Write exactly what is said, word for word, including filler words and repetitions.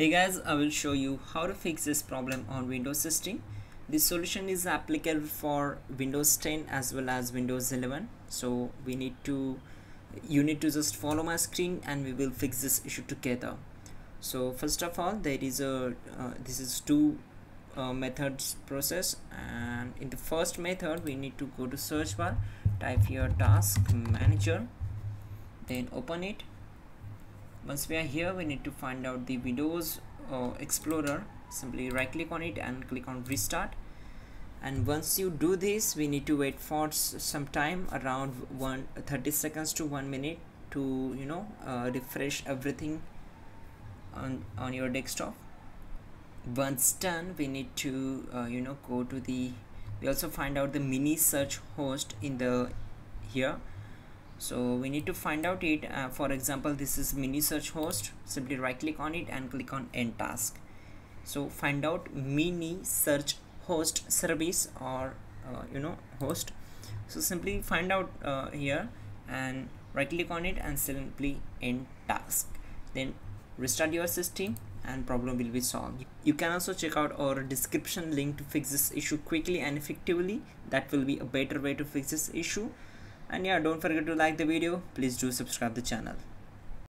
Hey guys, I will show you how to fix this problem on Windows system. This solution is applicable for Windows ten as well as Windows eleven. So we need to, you need to just follow my screen and we will fix this issue together. So first of all, there is a, uh, this is two uh, methods process, and in the first method we need to go to search bar, type here task manager, then open it. Once we are here, we need to find out the Windows uh, Explorer. Simply right click on it and click on restart, and once you do this, we need to wait for some time, around one thirty seconds to one minute, to you know uh, refresh everything on, on your desktop. Once done, we need to uh, you know go to the, we also find out the mini search host in the here. So we need to find out it. Uh, for example, this is mini search host. Simply right click on it and click on end task. So find out mini search host service or uh, you know host. So simply find out uh, here and right click on it and simply end task. Then restart your system and problem will be solved. You can also check out our description link to fix this issue quickly and effectively. That will be a better way to fix this issue. And yeah, don't forget to like the video. Please do subscribe the channel.